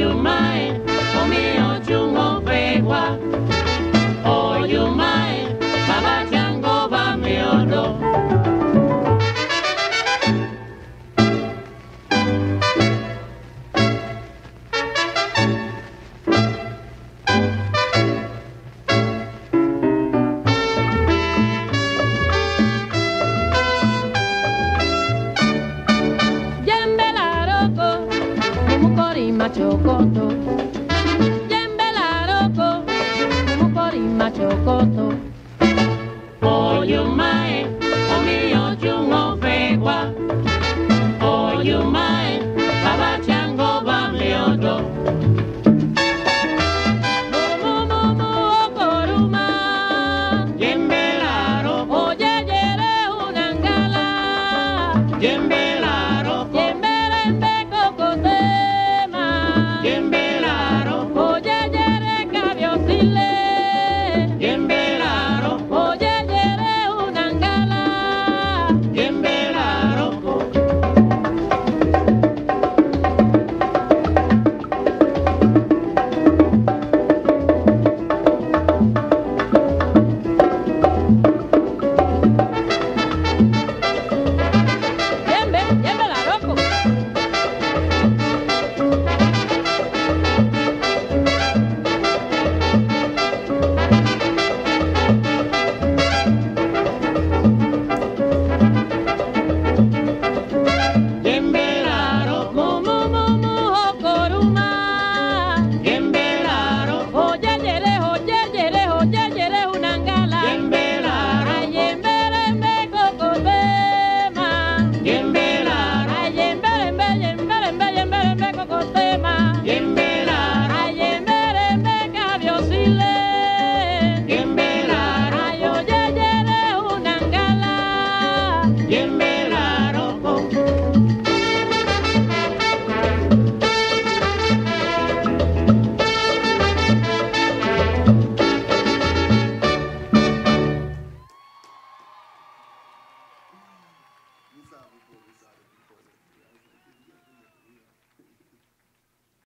you mind for me on Jungo Begua. Oh, you mind, Baba Jango Ba Miodo. Machocoto, Jambelaroco, Mupori Machocoto. Oh, you might, oh, me, oh, Jungo Begua. Oh, you might, Baba Jango Ba Miodo. Jambelaroco. Jambelaroco. Jambelaroco. Jambelaroco.